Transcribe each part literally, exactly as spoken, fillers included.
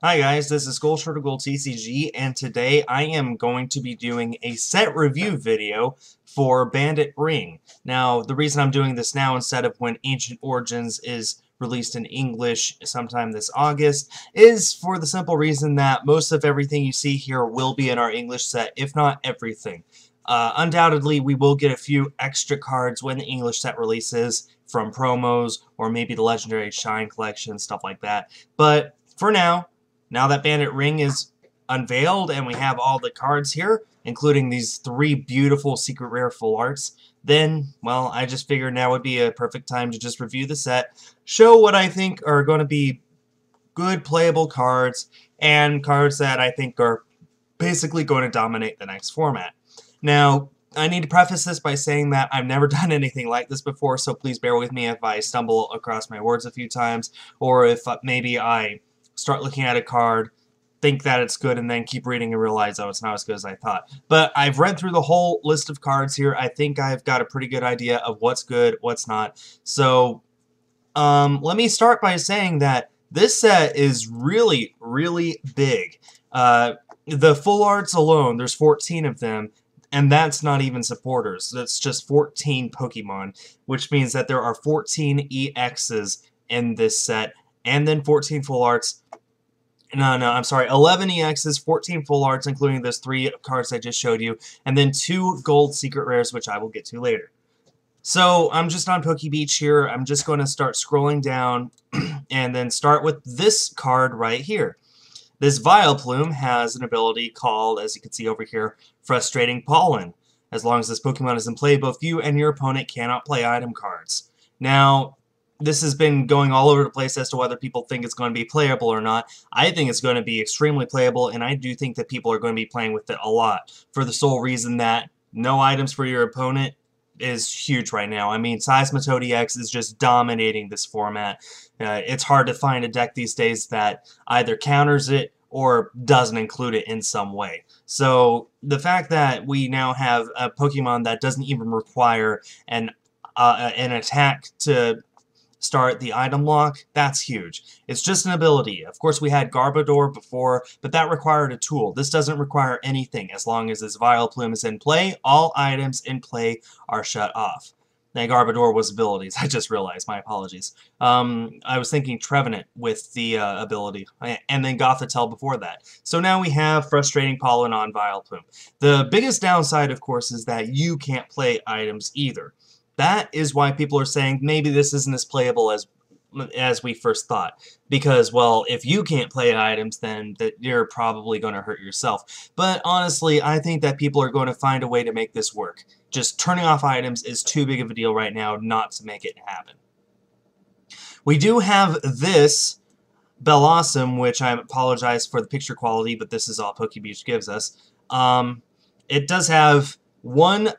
Hi guys, this is GoldShard of GoldTCG, and today I am going to be doing a set review video for Bandit Ring. Now, the reason I'm doing this now instead of when Ancient Origins is released in English sometime this August is for the simple reason that most of everything you see here will be in our English set, if not everything. Uh, undoubtedly, we will get a few extra cards when the English set releases from promos or maybe the Legendary Shine Collection, stuff like that. But for now, now that Bandit Ring is unveiled and we have all the cards here, including these three beautiful secret rare full arts, then, well, I just figured now would be a perfect time to just review the set, show what I think are going to be good playable cards, and cards that I think are basically going to dominate the next format. Now, I need to preface this by saying that I've never done anything like this before, so please bear with me if I stumble across my words a few times, or if maybe I start looking at a card, think that it's good, and then keep reading and realize, oh, it's not as good as I thought. But I've read through the whole list of cards here. I think I've got a pretty good idea of what's good, what's not. So, um, let me start by saying that this set is really, really big. Uh, the full arts alone, there's fourteen of them, and that's not even supporters. That's just fourteen Pokemon, which means that there are fourteen E Xs in this set, and then fourteen full arts. No, no, I'm sorry. eleven E Xs, fourteen full arts, including those three cards I just showed you, and then two gold secret rares, which I will get to later. So I'm just on PokeBeach here. I'm just going to start scrolling down and then start with this card right here. This Vileplume has an ability called, as you can see over here, Frustrating Pollen. As long as this Pokemon is in play, both you and your opponent cannot play item cards. Now, this has been going all over the place as to whether people think it's going to be playable or not. I think it's going to be extremely playable, and I do think that people are going to be playing with it a lot for the sole reason that no items for your opponent is huge right now. I mean, Seismitoad E X is just dominating this format. Uh, it's hard to find a deck these days that either counters it or doesn't include it in some way. So the fact that we now have a Pokemon that doesn't even require an uh, an attack to start the item lock, that's huge. It's just an ability. Of course, we had Garbodor before, but that required a tool. This doesn't require anything. As long as this Vileplume is in play, all items in play are shut off. Now, Garbodor was abilities. I just realized. My apologies. Um, I was thinking Trevenant with the uh, ability, and then Gothitelle before that. So now we have Frustrating Pollen on Vileplume. The biggest downside, of course, is that you can't play items either. That is why people are saying maybe this isn't as playable as as we first thought. Because, well, if you can't play items, then that you're probably going to hurt yourself. But honestly, I think that people are going to find a way to make this work. Just turning off items is too big of a deal right now not to make it happen. We do have this Bellossom, which I apologize for the picture quality, but this is all PokeBeach gives us. Um, it does have one...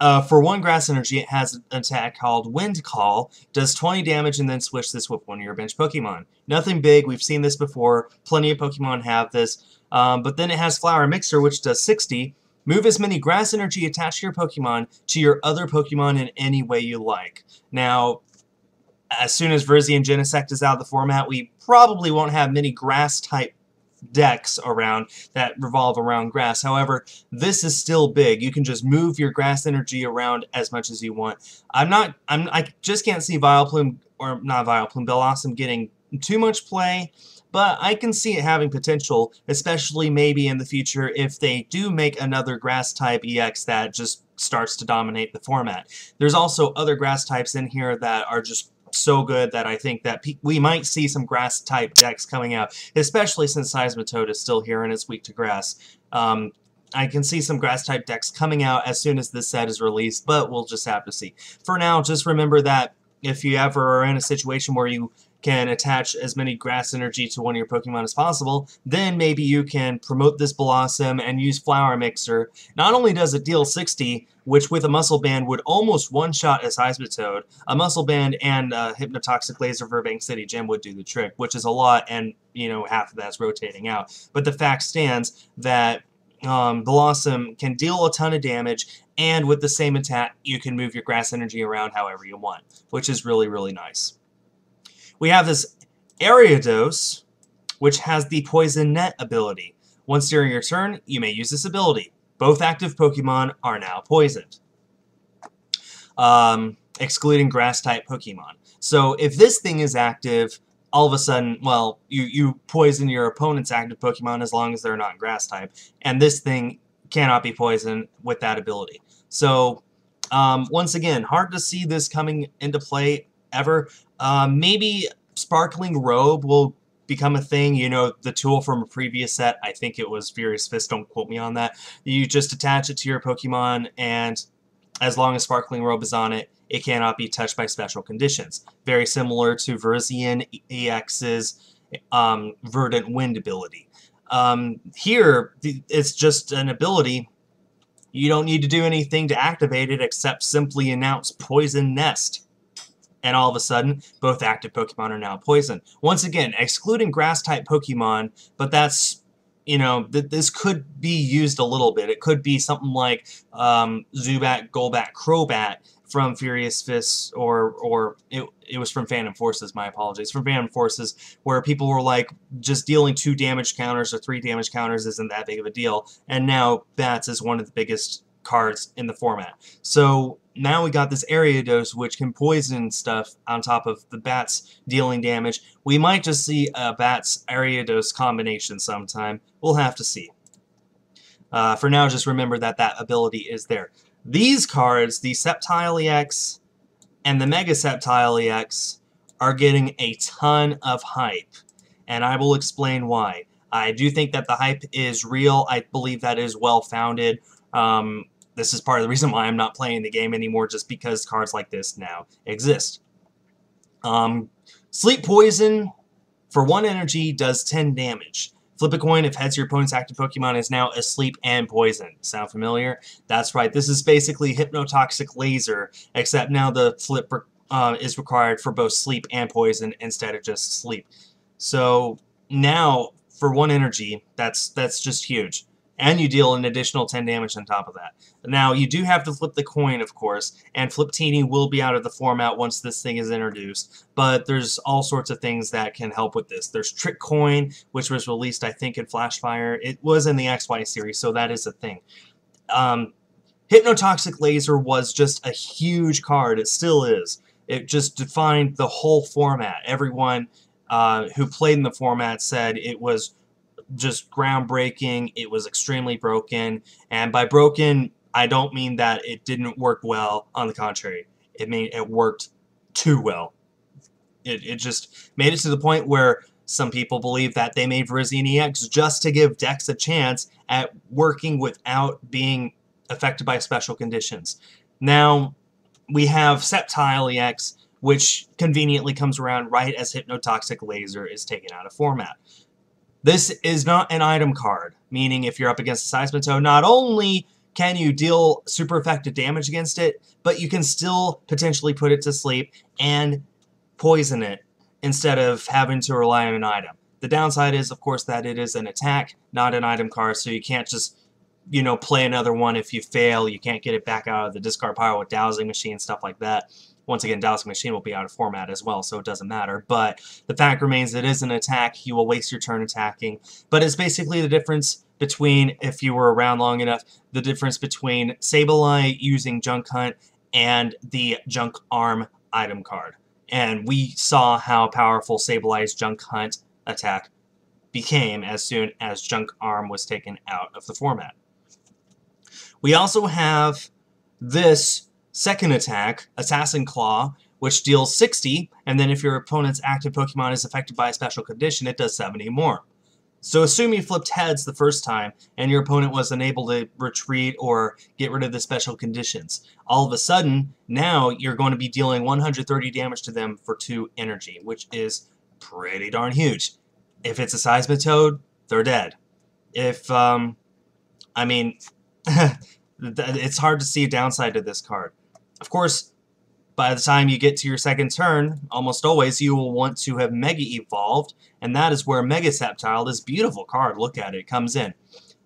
Uh, for one grass energy, it has an attack called Wind Call, does twenty damage, and then switch this with one of your bench Pokemon. Nothing big, we've seen this before, plenty of Pokemon have this, um, but then it has Flower Mixer, which does sixty, move as many grass energy attached to your Pokemon to your other Pokemon in any way you like. Now, as soon as Virizion Genesect is out of the format, we probably won't have many grass-type decks around that revolve around grass. However, this is still big. You can just move your grass energy around as much as you want. I'm not I'm I just can't see Vileplume or not Vileplume Bellossom getting too much play, but I can see it having potential, especially maybe in the future if they do make another grass type E X that just starts to dominate the format. There's also other grass types in here that are just so good that I think that pe we might see some grass type decks coming out, especially since Seismitoad is still here and it's weak to grass. Um, I can see some grass type decks coming out as soon as this set is released, but we'll just have to see. For now, just remember that if you ever are in a situation where you can attach as many grass energy to one of your Pokemon as possible, then maybe you can promote this Bellossom and use Flower Mixer. Not only does it deal sixty, which with a Muscle Band would almost one-shot a Seismitoad, a Muscle Band and a Hypnotoxic Laser Burbank City Gym would do the trick, which is a lot, and, you know, half of that's rotating out. But the fact stands that um, Bellossom can deal a ton of damage, and with the same attack, you can move your grass energy around however you want, which is really, really nice. We have this Ariados, which has the Poison Net ability. Once during your turn, you may use this ability. Both active Pokemon are now poisoned, um, excluding Grass-type Pokemon. So if this thing is active, all of a sudden, well, you, you poison your opponent's active Pokemon as long as they're not Grass-type, and this thing cannot be poisoned with that ability. So, um, once again, hard to see this coming into play ever. Uh, maybe Sparkling Robe will become a thing, you know, the tool from a previous set. I think it was Furious Fist, don't quote me on that. You just attach it to your Pokemon, and as long as Sparkling Robe is on it, it cannot be touched by special conditions. Very similar to Virizion E X's um, Verdant Wind ability. Um, here, it's just an ability. You don't need to do anything to activate it except simply announce Poison Nest. And all of a sudden, both active Pokemon are now poisoned. Once again, excluding Grass-type Pokemon, but that's, you know, th this could be used a little bit. It could be something like um, Zubat, Golbat, Crobat from Furious Fists, or, or it, it was from Phantom Forces, my apologies, from Phantom Forces, where people were like, just dealing two damage counters or three damage counters isn't that big of a deal, and now Bats is one of the biggest cards in the format. So now we got this Ariados, which can poison stuff on top of the Bats dealing damage. We might just see a Bats Ariados combination sometime. We'll have to see. Uh, for now, just remember that that ability is there. These cards, the Sceptile E X and the Mega Sceptile E X, are getting a ton of hype, and I will explain why. I do think that the hype is real. I believe that is well-founded. Um, this is part of the reason why I'm not playing the game anymore, just because cards like this now exist. Um, Sleep Poison, for one energy, does ten damage. Flip a coin if heads, your opponent's active Pokemon is now asleep and poisoned. Sound familiar? That's right. This is basically Hypnotoxic Laser, except now the flip uh, is required for both sleep and poison instead of just sleep. So now, for one energy, that's that's just huge. And you deal an additional ten damage on top of that. Now, you do have to flip the coin, of course, and Fliptini will be out of the format once this thing is introduced, but there's all sorts of things that can help with this. There's Trick Coin, which was released, I think, in Flashfire. It was in the X Y series, so that is a thing. Um, Hypnotoxic Laser was just a huge card. It still is. It just defined the whole format. Everyone uh, who played in the format said it was just groundbreaking. It was extremely broken, and by broken I don't mean that it didn't work well. On the contrary, it mean it worked too well. It, it just made it to the point where some people believe that they made Virizion E X just to give decks a chance at working without being affected by special conditions. Now we have Sceptile E X, which conveniently comes around right as Hypnotoxic Laser is taken out of format. This is not an item card, meaning if you're up against a Seismitoad, not only can you deal super effective damage against it, but you can still potentially put it to sleep and poison it instead of having to rely on an item. The downside is, of course, that it is an attack, not an item card, so you can't just, you know, play another one if you fail. You can't get it back out of the discard pile with Dowsing Machine, stuff like that. Once again, Dowsing Machine will be out of format as well, so it doesn't matter. But the fact remains, it is an attack. You will waste your turn attacking. But it's basically the difference between, if you were around long enough, the difference between Sableye using Junk Hunt and the Junk Arm item card. And we saw how powerful Sableye's Junk Hunt attack became as soon as Junk Arm was taken out of the format. We also have this second attack, Assassin Claw, which deals sixty, and then if your opponent's active Pokemon is affected by a special condition, it does seventy more. So assume you flipped heads the first time, and your opponent was unable to retreat or get rid of the special conditions. All of a sudden, now you're going to be dealing one hundred thirty damage to them for two energy, which is pretty darn huge. If it's a Seismitoad, they're dead. If, um, I mean, it's hard to see a downside to this card. Of course, by the time you get to your second turn, almost always you will want to have Mega Evolved, and that is where Mega Sceptile, this beautiful card, look at it, comes in.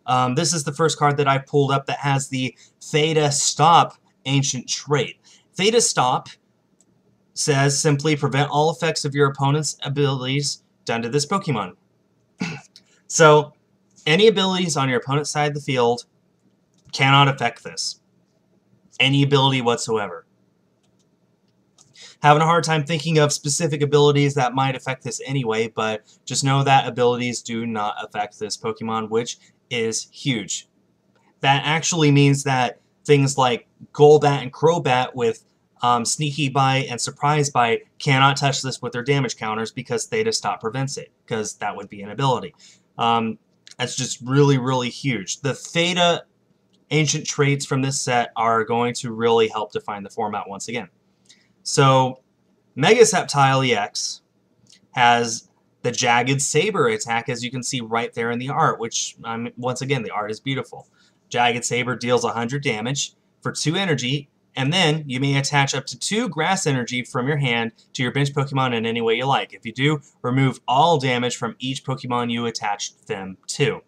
Um, this is the first card that I pulled up that has the Theta Stop Ancient Trait. Theta Stop says simply prevent all effects of your opponent's abilities done to this Pokemon. So, any abilities on your opponent's side of the field cannot affect this. Any ability whatsoever. Having a hard time thinking of specific abilities that might affect this anyway, but just know that abilities do not affect this Pokemon, which is huge. That actually means that things like Golbat and Crobat with um, Sneaky Bite and Surprise Bite cannot touch this with their damage counters because Theta Stop prevents it, because that would be an ability. Um, that's just really, really huge. The Theta Ancient Traits from this set are going to really help define the format once again. So, Mega Sceptile E X has the Jagged Saber attack, as you can see right there in the art, which, um, once again, the art is beautiful. Jagged Saber deals one hundred damage for two energy, and then you may attach up to two grass energy from your hand to your bench Pokemon in any way you like. If you do, remove all damage from each Pokemon you attached them to.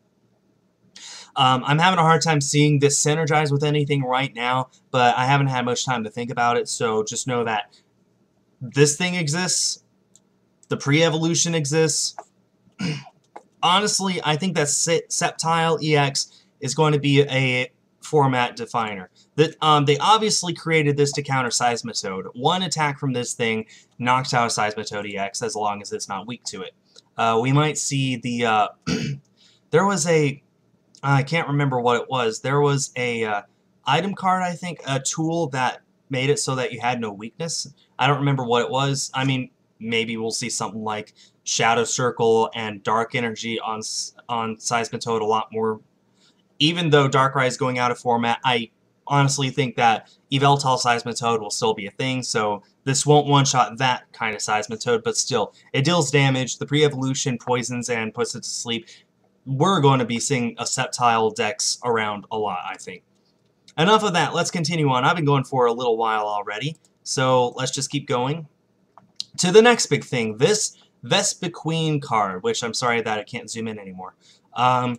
Um, I'm having a hard time seeing this synergize with anything right now, but I haven't had much time to think about it, so just know that this thing exists, the pre-evolution exists. Honestly, I think that Sceptile E X is going to be a format definer. That um, they obviously created this to counter Seismitoad. One attack from this thing knocks out a Seismitoad E X as long as it's not weak to it. Uh, we might see the... Uh, there was a... I can't remember what it was. There was a uh, item card, I think, a tool that made it so that you had no weakness. I don't remember what it was. I mean, maybe we'll see something like Shadow Circle and Dark Energy on on Seismitoad a lot more. Even though Darkrai is going out of format, I honestly think that Eveltal Seismitoad will still be a thing, so this won't one-shot that kind of Seismitoad, but still, it deals damage, the pre-evolution poisons and puts it to sleep. We're going to be seeing a Sceptile decks around a lot, I think. Enough of that, let's continue on. I've been going for a little while already, so let's just keep going. To the next big thing, this Vespiquen card, which I'm sorry that I can't zoom in anymore. Um,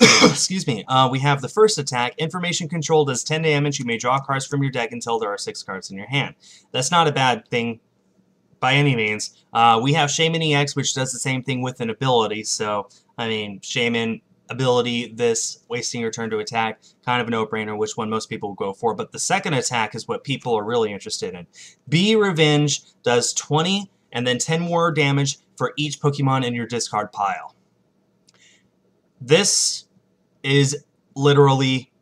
excuse me. Uh, we have the first attack. Information Control does ten damage. You may draw cards from your deck until there are six cards in your hand. That's not a bad thing by any means. Uh, we have Shaman E X, which does the same thing with an ability, so... I mean, Shaman, ability, this, wasting your turn to attack, kind of a no-brainer, which one most people will go for. But the second attack is what people are really interested in. B Revenge does twenty and then ten more damage for each Pokemon in your discard pile. This is literally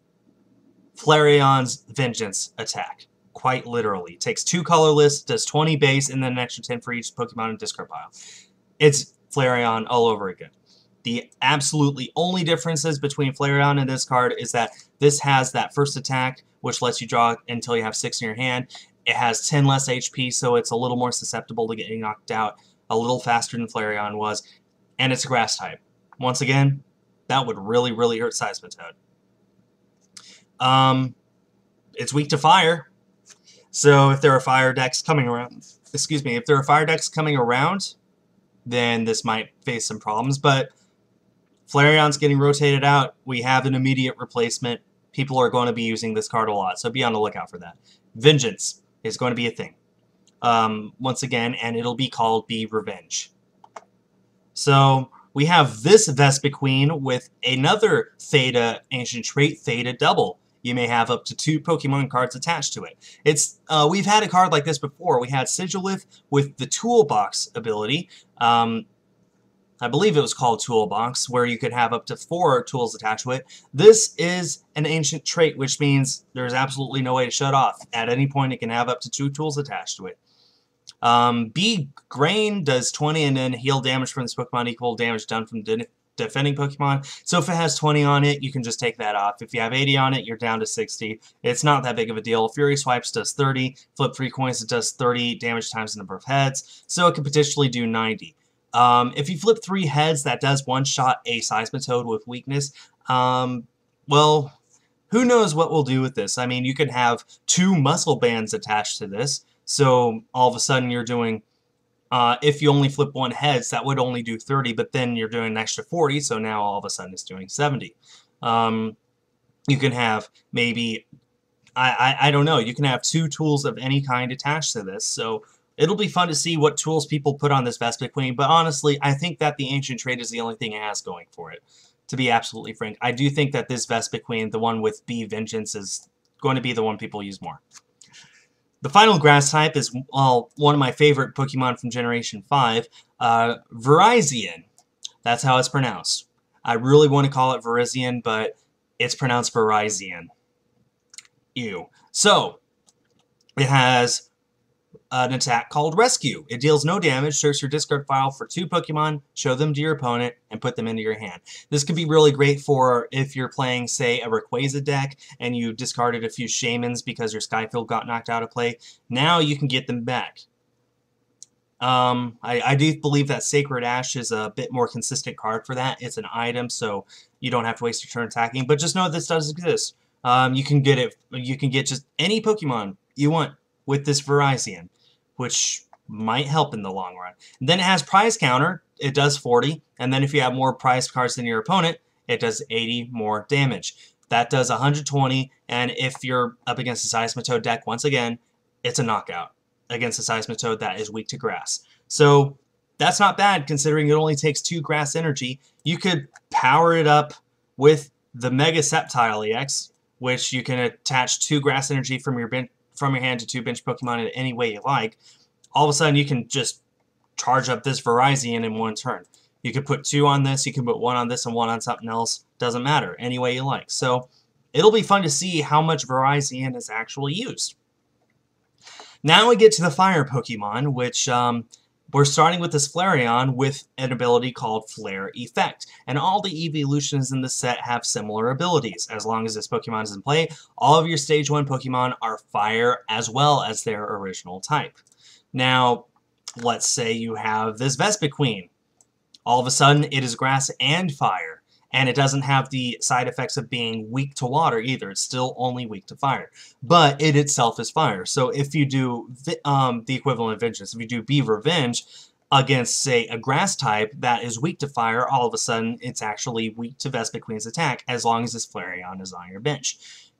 Flareon's Vengeance attack. Quite literally. It takes two colorless, does twenty base, and then an extra ten for each Pokemon in discard pile. It's Flareon all over again. The absolutely only differences between Flareon and this card is that this has that first attack, which lets you draw until you have six in your hand. It has ten less H P, so it's a little more susceptible to getting knocked out, a little faster than Flareon was, and it's a grass type. Once again, that would really, really hurt Seismitoad. Um, it's weak to fire, so if there are fire decks coming around, excuse me, if there are fire decks coming around, then this might face some problems, but Flareon's getting rotated out. We have an immediate replacement. People are going to be using this card a lot, so be on the lookout for that. Vengeance is going to be a thing. Um, once again, and it'll be called B Revenge. So we have this Vespiquen with another Theta Ancient Trait, Theta Double. You may have up to two Pokemon cards attached to it. It's uh, we've had a card like this before. We had Sigilith with the Toolbox ability. Um, I believe it was called Toolbox, where you could have up to four tools attached to it. This is an ancient trait, which means there's absolutely no way to shut off. At any point, it can have up to two tools attached to it. Um, B Grain does twenty and then heal damage from this Pokemon equal damage done from the defending Pokemon. So if it has twenty on it, you can just take that off. If you have eighty on it, you're down to sixty. It's not that big of a deal. Fury Swipes does thirty. Flip three coins, it does thirty damage times the number of heads. So it could potentially do ninety. Um, if you flip three heads, that does one-shot a Seismitoad with weakness. Um, well, who knows what we'll do with this? I mean, you could have two Muscle Bands attached to this, so all of a sudden you're doing, uh, if you only flip one heads, that would only do thirty, but then you're doing an extra forty, so now all of a sudden it's doing seventy. Um, you can have maybe, I, I, I don't know, you can have two tools of any kind attached to this, so... it'll be fun to see what tools people put on this Vespiquen, but honestly, I think that the Ancient Trait is the only thing it has going for it, to be absolutely frank. I do think that this Vespiquen, the one with B Vengeance, is going to be the one people use more. The final grass type is well, one of my favorite Pokemon from Generation five, uh, Virizion. That's how it's pronounced. I really want to call it Virizion, but it's pronounced Virizion. Ew. So, it has an attack called Rescue. It deals no damage, search your discard file for two Pokemon, show them to your opponent, and put them into your hand. This could be really great for if you're playing, say, a Rayquaza deck, and you discarded a few Shamans because your Skyfield got knocked out of play. Now you can get them back. Um, I, I do believe that Sacred Ash is a bit more consistent card for that. It's an item, so you don't have to waste your turn attacking, but just know this does exist. Um, you can get it. You can get just any Pokemon you want with this Virizion, which might help in the long run. And then it has prize counter. It does forty, and then if you have more prize cards than your opponent, it does eighty more damage. That does one hundred twenty, and if you're up against a Seismitoad deck, once again, it's a knockout against a Seismitoad that is weak to grass. So that's not bad, considering it only takes two grass energy. You could power it up with the Mega Sceptile E X, which you can attach two grass energy from your bench, from your hand to two bench Pokemon in any way you like. All of a sudden, you can just charge up this Virizion in one turn. You could put two on this, you can put one on this, and one on something else. Doesn't matter, any way you like. So it'll be fun to see how much Virizion is actually used. Now we get to the fire Pokemon, which um, we're starting with this Flareon with an ability called Flare Effect. And all the evolutions in the set have similar abilities. As long as this Pokemon is in play, all of your Stage one Pokemon are fire as well as their original type. Now, let's say you have this Vespiquen. All of a sudden, it is grass and fire. And it doesn't have the side effects of being weak to water either. It's still only weak to fire. But it itself is fire. So if you do um, the equivalent of Vengeance, if you do B Revenge against, say, a grass type that is weak to fire, all of a sudden it's actually weak to Vespiquen's attack as long as this Flareon is on your bench.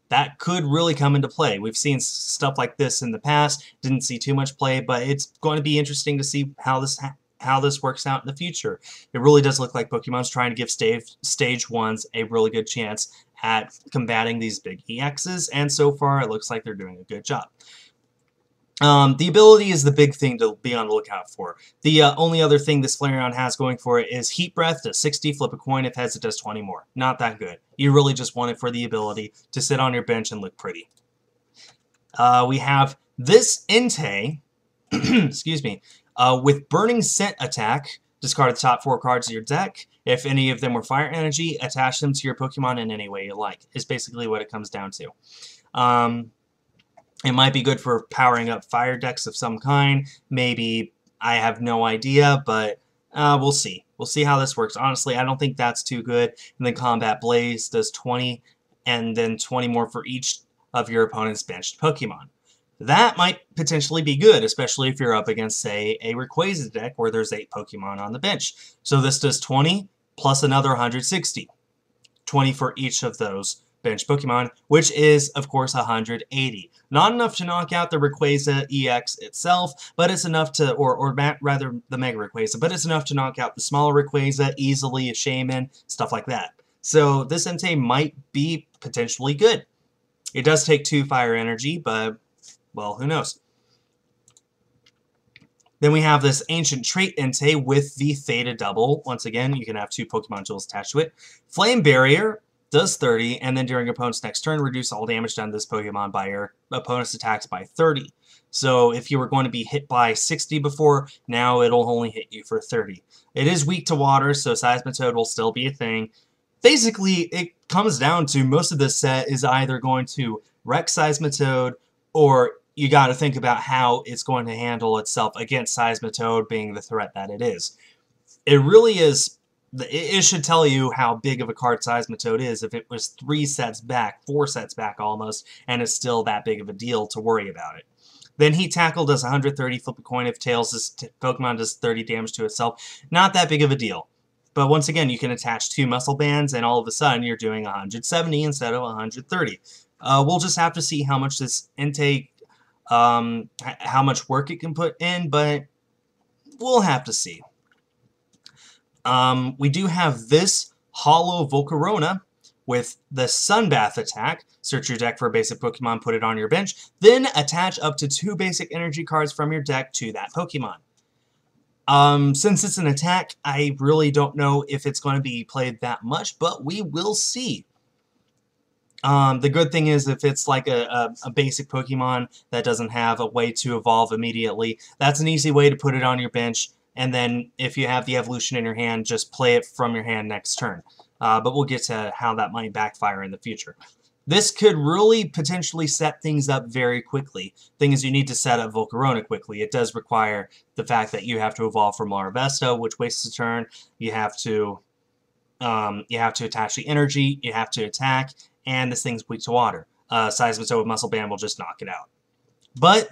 That could really come into play. We've seen stuff like this in the past. Didn't see too much play, but it's going to be interesting to see how this happens, how this works out in the future. It really does look like Pokemon's trying to give stage, stage ones a really good chance at combating these big E Xs, and so far it looks like they're doing a good job. Um, the ability is the big thing to be on the lookout for. The uh, only other thing this Flareon has going for it is Heat Breath to sixty, flip a coin, if heads it does twenty more. Not that good. You really just want it for the ability to sit on your bench and look pretty. Uh, we have this Entei, excuse me, Uh, with Burning Scent attack, discard the top four cards of your deck. If any of them were fire energy, attach them to your Pokemon in any way you like, is basically what it comes down to. Um, it might be good for powering up fire decks of some kind. Maybe, I have no idea, but uh, we'll see. We'll see how this works. Honestly, I don't think that's too good. And then Combat Blaze does twenty, and then twenty more for each of your opponent's benched Pokemon. That might potentially be good, especially if you're up against, say, a Rayquaza deck where there's eight Pokemon on the bench. So this does twenty plus another one hundred sixty. twenty for each of those bench Pokemon, which is, of course, one hundred eighty. Not enough to knock out the Rayquaza E X itself, but it's enough to, or, or rather the Mega Rayquaza, but it's enough to knock out the smaller Rayquaza easily, a Shaman, stuff like that. So this Entei might be potentially good. It does take two fire energy, but well, who knows? Then we have this Ancient Trait Entei with the Theta Double. Once again, you can have two Pokemon tools attached to it. Flame Barrier does thirty, and then during your opponent's next turn, reduce all damage done to this Pokemon by your opponent's attacks by thirty. So if you were going to be hit by sixty before, now it'll only hit you for thirty. It is weak to water, so Seismitoad will still be a thing. Basically, it comes down to most of this set is either going to wreck Seismitoad, or you got to think about how it's going to handle itself against Seismitoad being the threat that it is. It really is, it should tell you how big of a card Seismitoad is if it was three sets back, four sets back almost, and it's still that big of a deal to worry about it. Then Heat Tackle does one hundred thirty, flip a coin if tails, this Pokemon does thirty damage to itself. Not that big of a deal. But once again, you can attach two Muscle Bands and all of a sudden you're doing one hundred seventy instead of one hundred thirty. Uh, we'll just have to see how much this Entei um, how much work it can put in, but we'll have to see. Um, we do have this Hollow Volcarona with the Sunbath attack. Search your deck for a basic Pokemon, put it on your bench, then attach up to two basic energy cards from your deck to that Pokemon. Um, since it's an attack, I really don't know if it's going to be played that much, but we will see. Um, the good thing is if it's like a, a, a basic Pokemon that doesn't have a way to evolve immediately, that's an easy way to put it on your bench, and then if you have the evolution in your hand, just play it from your hand next turn. Uh, but we'll get to how that might backfire in the future. This could really potentially set things up very quickly. Thing is, you need to set up Volcarona quickly. It does require the fact that you have to evolve from Larvesta, which wastes a turn. You have to, um, you have to attach the energy. You have to attack, and this thing's weak to water. Uh, Seismitoad with Muscle Band will just knock it out. But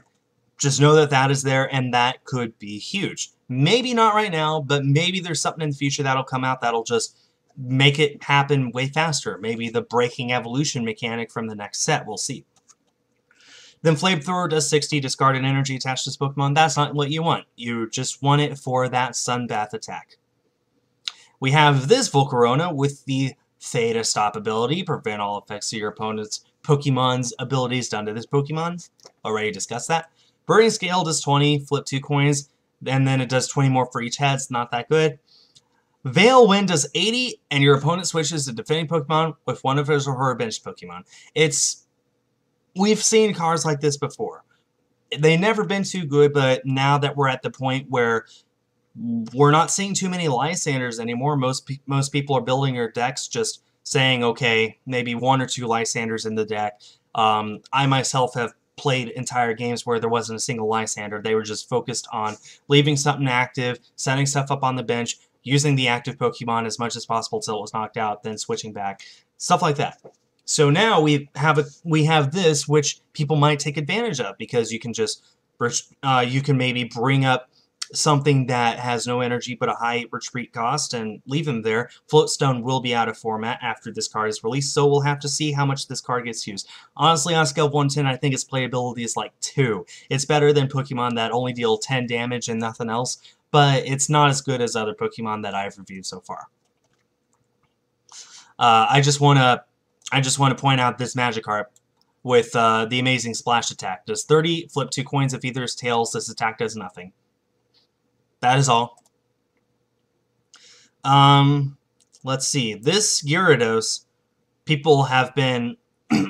just know that that is there, and that could be huge. Maybe not right now, but maybe there's something in the future that'll come out that'll just make it happen way faster. Maybe the breaking evolution mechanic from the next set, we'll see. Then Flamethrower does sixty, discard an energy attached to this Pokemon. That's not what you want. You just want it for that Sunbath attack. We have this Volcarona with the Theta Stop ability, prevent all effects of your opponent's Pokemon's abilities done to this Pokemon. Already discussed that. Burning Scale does twenty, flip two coins, and then it does twenty more for each head. It's not that good. Veil Wind does eighty, and your opponent switches to defending Pokemon with one of his or her bench Pokemon. It's... We've seen cards like this before. They've never been too good, but now that we're at the point where we're not seeing too many Lysanders anymore, most, pe most people are building their decks just saying, okay, maybe one or two Lysanders in the deck. Um, I myself have played entire games where there wasn't a single Lysander. They were just focused on leaving something active, setting stuff up on the bench, using the active Pokemon as much as possible till it was knocked out, then switching back, stuff like that. So now we have a, we have this, which people might take advantage of because you can just uh, you can maybe bring up something that has no energy but a high retreat cost and leave them there. Floatstone will be out of format after this card is released, so we'll have to see how much this card gets used. Honestly, on a scale of one to ten, I think its playability is like two. It's better than Pokemon that only deal ten damage and nothing else, but it's not as good as other Pokemon that I've reviewed so far. Uh, I just want to I just want to point out this Magikarp with uh, the amazing Splash attack. Does thirty, flip two coins. If either is tails, this attack does nothing. That is all. Um, let's see. This Gyarados, people have been...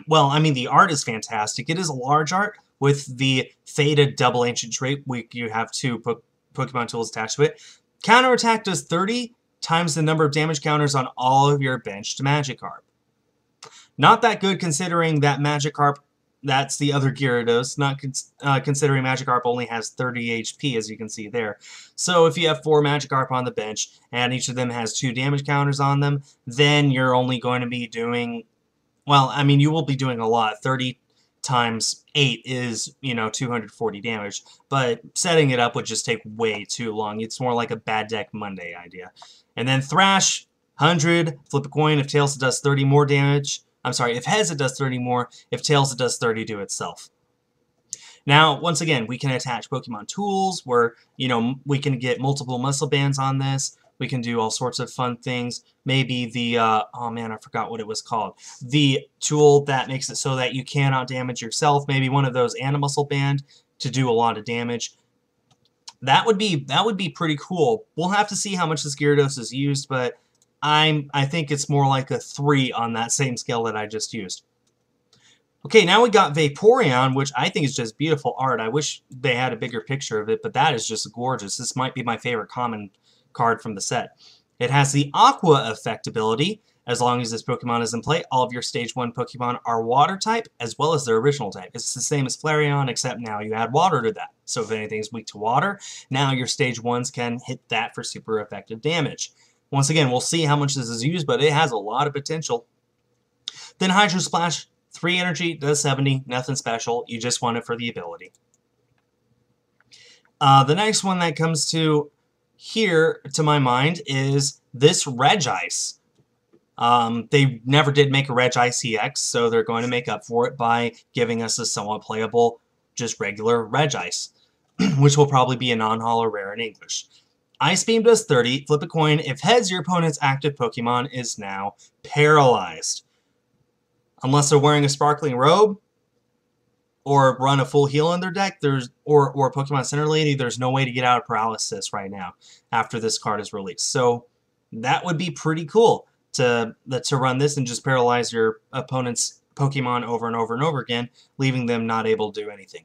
well, I mean, the art is fantastic. It is a large art with the Theta Double Ancient Trait. We, you have two Pokemon. Pokemon tools attached to it. Counterattack does thirty times the number of damage counters on all of your benched Magikarp. Not that good considering that Magikarp, that's the other Gyarados, not cons uh, considering Magikarp only has thirty H P, as you can see there. So if you have four Magikarp on the bench and each of them has two damage counters on them, then you're only going to be doing, well, I mean, you will be doing a lot. thirty times eight is, you know, two hundred forty damage, but setting it up would just take way too long. It's more like a bad deck Monday idea. And then Thrash, one hundred, flip a coin. If tails, it does thirty more damage. I'm sorry, if heads, it does thirty more. If tails, it does thirty to itself. Now, once again, we can attach Pokemon tools where, you know, we can get multiple muscle bands on this. We can do all sorts of fun things. Maybe the, uh, oh man, I forgot what it was called. The tool that makes it so that you cannot damage yourself. Maybe one of those and a muscle band to do a lot of damage. That would be, that would be pretty cool. We'll have to see how much this Gyarados is used, but I'm, I think it's more like a three on that same scale that I just used. Okay, now we got Vaporeon, which I think is just beautiful art. I wish they had a bigger picture of it, but that is just gorgeous. This might be my favorite common card from the set. It has the Aqua effect ability. As long as this Pokemon is in play, all of your stage one Pokemon are water type as well as their original type. It's the same as Flareon, except now you add water to that. So if anything's weak to water, now your stage ones can hit that for super effective damage. Once again, we'll see how much this is used, but it has a lot of potential. Then Hydro Splash, three energy, does seventy, nothing special. You just want it for the ability. Uh, the next one that comes to here to my mind is this Regice. Um, they never did make a Regice E X, so they're going to make up for it by giving us a somewhat playable just regular Regice, which will probably be a non-holo rare in English. Ice Beam does thirty. Flip a coin. If heads, your opponent's active Pokemon is now paralyzed. Unless they're wearing a Sparkling Robe or run a full heal in their deck, there's or, or Pokemon Center Lady, there's no way to get out of paralysis right now after this card is released. So that would be pretty cool to, to run this and just paralyze your opponent's Pokemon over and over and over again, leaving them not able to do anything.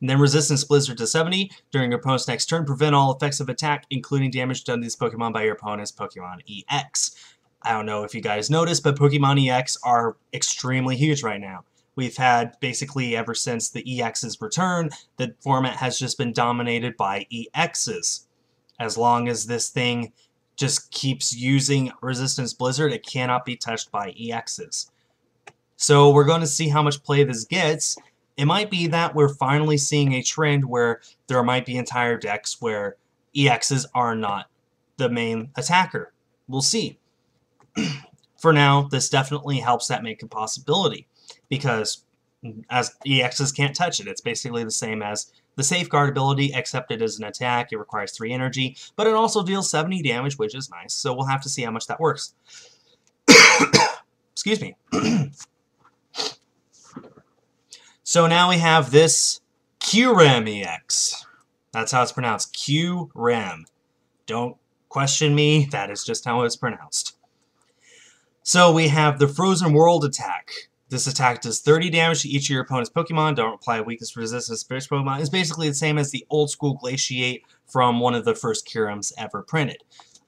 And then Resistance Blizzard to seventy. During your opponent's next turn, prevent all effects of attack, including damage done to these Pokemon by your opponent's Pokemon E X. I don't know if you guys noticed, but Pokemon E X are extremely huge right now. We've had, basically ever since the E X's return, the format has just been dominated by E X's. As long as this thing just keeps using Resistance Blizzard, it cannot be touched by E X's. So we're going to see how much play this gets. It might be that we're finally seeing a trend where there might be entire decks where E X's are not the main attacker. We'll see. For now, this definitely helps that make a possibility, because as E X's can't touch it. It's basically the same as the Safeguard ability, except it is an attack. It requires three energy, but it also deals seventy damage, which is nice. So we'll have to see how much that works. Excuse me. So now we have this Q RAM E X. That's how it's pronounced, Q RAM. Don't question me, that is just how it's pronounced. So we have the Frozen World attack. This attack does thirty damage to each of your opponent's Pokemon. Don't apply weakness resistance to each Pokemon. It's basically the same as the old school Glaciate from one of the first Q RAMs ever printed.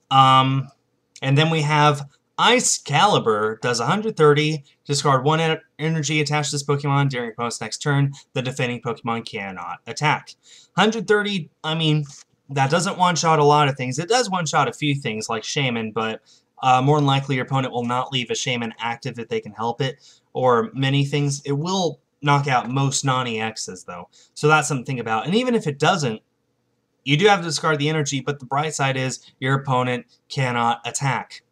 Um, and then we have Ice Calibur does one hundred thirty, discard one energy attached to this Pokemon during your opponent's next turn. The defending Pokemon cannot attack. one hundred thirty, I mean, that doesn't one-shot a lot of things. It does one-shot a few things, like Shaman, but uh, more than likely your opponent will not leave a Shaman active if they can help it, or many things. It will knock out most non-E X's, though, so that's something to think about. And even if it doesn't, you do have to discard the energy, but the bright side is your opponent cannot attack.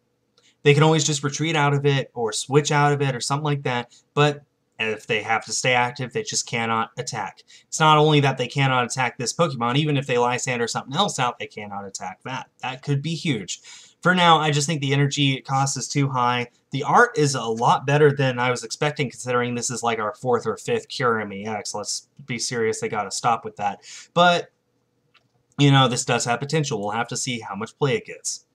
They can always just retreat out of it or switch out of it or something like that, but if they have to stay active, they just cannot attack. It's not only that they cannot attack this Pokemon, even if they Lysand or something else out, they cannot attack that. That could be huge. For now, I just think the energy cost is too high. The art is a lot better than I was expecting, considering this is like our fourth or fifth Q RAM E X. Let's be serious, they gotta stop with that. But, you know, this does have potential. We'll have to see how much play it gets.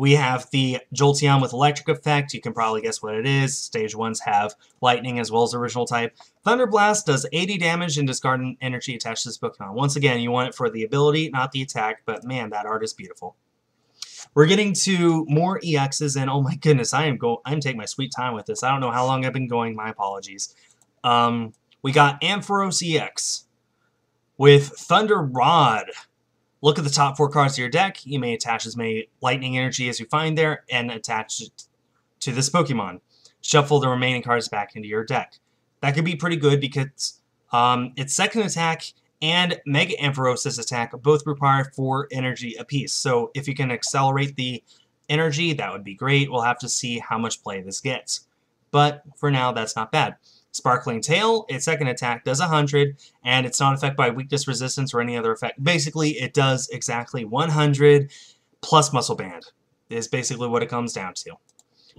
We have the Jolteon with Electric Effect. You can probably guess what it is. Stage ones have Lightning as well as the original type. Thunder Blast does eighty damage and discard an energy attached to this Pokemon. Once again, you want it for the ability, not the attack, but man, that art is beautiful. We're getting to more E X's, and oh my goodness, I am go I'm taking my sweet time with this. I don't know how long I've been going. My apologies. Um, we got Ampharos E X with Thunder Rod. Look at the top four cards of your deck. You may attach as many lightning energy as you find there and attach it to this Pokemon. Shuffle the remaining cards back into your deck. That could be pretty good because um, its second attack and Mega Ampharos' attack both require four energy apiece. So if you can accelerate the energy, that would be great. We'll have to see how much play this gets. But for now, that's not bad. Sparkling Tail, its second attack does one hundred, and it's not affected by weakness, resistance, or any other effect. Basically, it does exactly one hundred plus Muscle Band, is basically what it comes down to.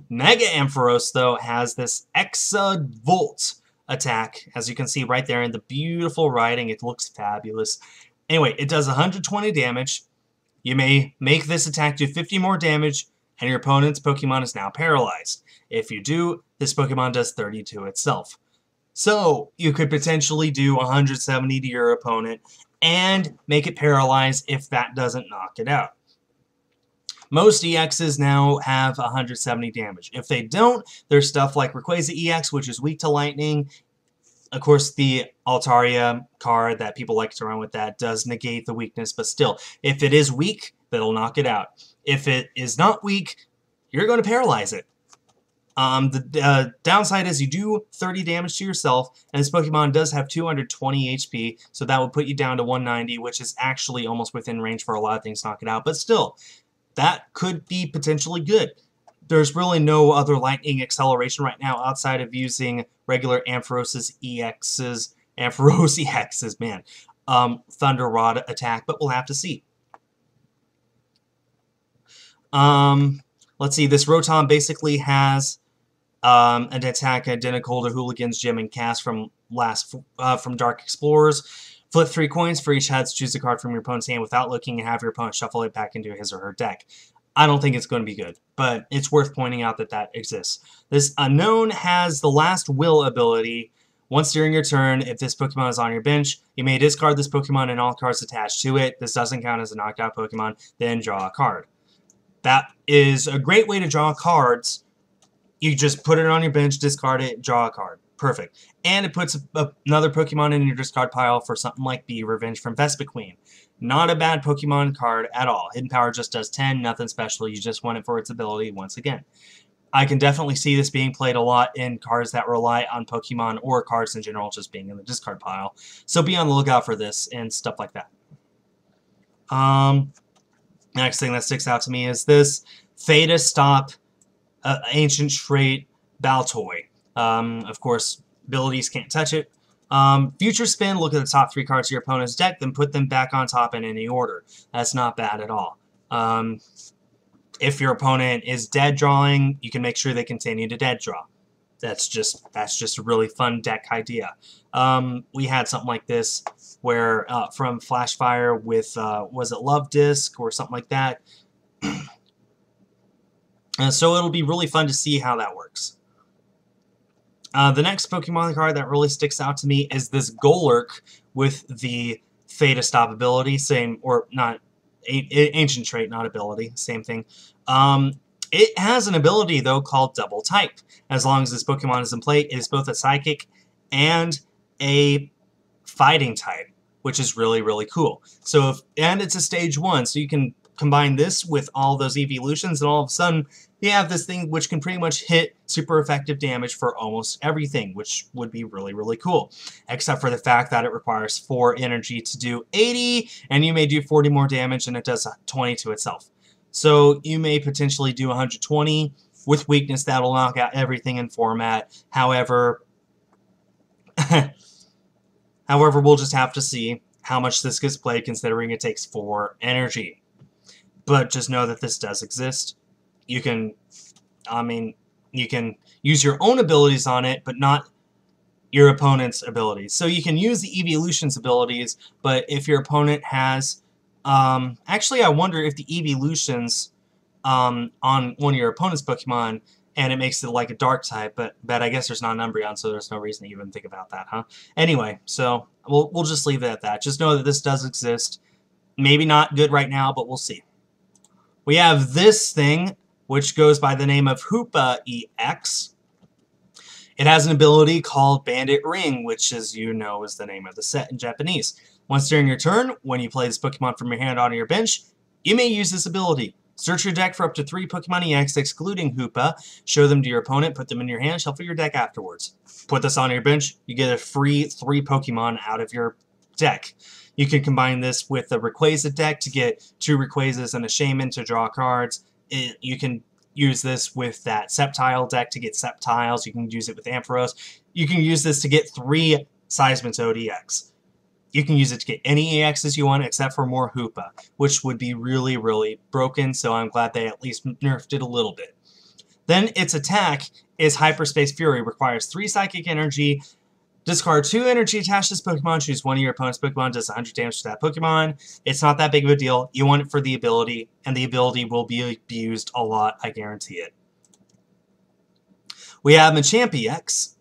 Mega Ampharos, though, has this Exavolt attack, as you can see right there in the beautiful writing. It looks fabulous. Anyway, it does one hundred twenty damage. You may make this attack do fifty more damage, and your opponent's Pokemon is now paralyzed. If you do, this Pokemon does thirty to itself. So you could potentially do one hundred seventy to your opponent and make it paralyzed if that doesn't knock it out. Most E X's now have one hundred seventy damage. If they don't, there's stuff like Rayquaza E X, which is weak to lightning. Of course, the Altaria card that people like to run with that does negate the weakness, but still, if it is weak, that'll knock it out. If it is not weak, you're going to paralyze it. Um, the uh, downside is you do thirty damage to yourself, and this Pokemon does have two hundred twenty H P, so that would put you down to one ninety, which is actually almost within range for a lot of things to knock it out, but still, that could be potentially good. There's really no other lightning acceleration right now outside of using regular Ampharos' E X's Amphirosyax is, man. Um, Thunder Rod attack, but we'll have to see. Um, let's see, this Rotom basically has um, an attack identical to Hooligan's Gym and Cast from last uh, from Dark Explorers. Flip three coins for each heads, choose a card from your opponent's hand without looking, and have your opponent shuffle it back into his or her deck. I don't think it's going to be good, but it's worth pointing out that that exists. This Unknown has the Last Will ability. Once during your turn, if this Pokemon is on your bench, you may discard this Pokemon and all cards attached to it. This doesn't count as a knockout Pokemon. Then draw a card. That is a great way to draw cards. You just put it on your bench, discard it, draw a card. Perfect. And it puts a, another Pokemon in your discard pile for something like the Revenge from Vespiquen. Not a bad Pokemon card at all. Hidden Power just does ten, nothing special. You just want it for its ability once again. I can definitely see this being played a lot in cards that rely on Pokemon or cards in general just being in the discard pile. So be on the lookout for this and stuff like that. Um, next thing that sticks out to me is this Theta Stop uh, Ancient Trait Baltoy. Um, of course, abilities can't touch it. Um, future Spin, look at the top three cards of your opponent's deck, then put them back on top in any order. That's not bad at all. Um, If your opponent is dead drawing, you can make sure they continue to dead draw. That's just that's just a really fun deck idea. Um, we had something like this where uh, from Flashfire with uh, was it Love Disc or something like that. uh, so it'll be really fun to see how that works. Uh, the next Pokemon card that really sticks out to me is this Golurk with the Theta Stop ability. Same or not. Ancient trait, not ability. Same thing. Um, it has an ability, though, called Double Type. As long as this Pokemon is in play, it is both a Psychic and a Fighting type, which is really, really cool. So, if, and it's a Stage one, so you can combine this with all those evolutions, and all of a sudden, you have this thing which can pretty much hit super effective damage for almost everything, which would be really, really cool. Except for the fact that it requires four energy to do eighty, and you may do forty more damage, and it does twenty to itself. So you may potentially do one hundred twenty. With weakness, that'll knock out everything in format. However, however, we'll just have to see how much this gets played, considering it takes four energy. But just know that this does exist. You can, I mean, you can use your own abilities on it, but not your opponent's abilities. So you can use the evolution's abilities, but if your opponent has, um, actually I wonder if the evolution's um, on one of your opponent's Pokemon, and it makes it like a dark type, but, but I guess there's not an Umbreon, so there's no reason to even think about that, huh? Anyway, so we'll, we'll just leave it at that. Just know that this does exist. Maybe not good right now, but we'll see. We have this thing, which goes by the name of Hoopa E X. It has an ability called Bandit Ring, which, as you know, is the name of the set in Japanese. Once during your turn, when you play this Pokemon from your hand onto your bench, you may use this ability. Search your deck for up to three Pokemon E X, excluding Hoopa. Show them to your opponent, put them in your hand, shuffle your deck afterwards. Put this on your bench, you get a free three Pokemon out of your deck. You can combine this with the Rayquaza deck to get two Rayquazas and a Shaman to draw cards. It, you can use this with that Sceptile deck to get Sceptiles. You can use it with Ampharos. You can use this to get three Seismitoad E X. You can use it to get any E Xs you want except for more Hoopa, which would be really, really broken, so I'm glad they at least nerfed it a little bit. Then its attack is Hyperspace Fury. Requires three Psychic Energy. Discard two energy attached to this Pokemon. Choose one of your opponent's Pokemon. Does one hundred damage to that Pokemon. It's not that big of a deal. You want it for the ability, and the ability will be used a lot. I guarantee it. We have Machamp E X,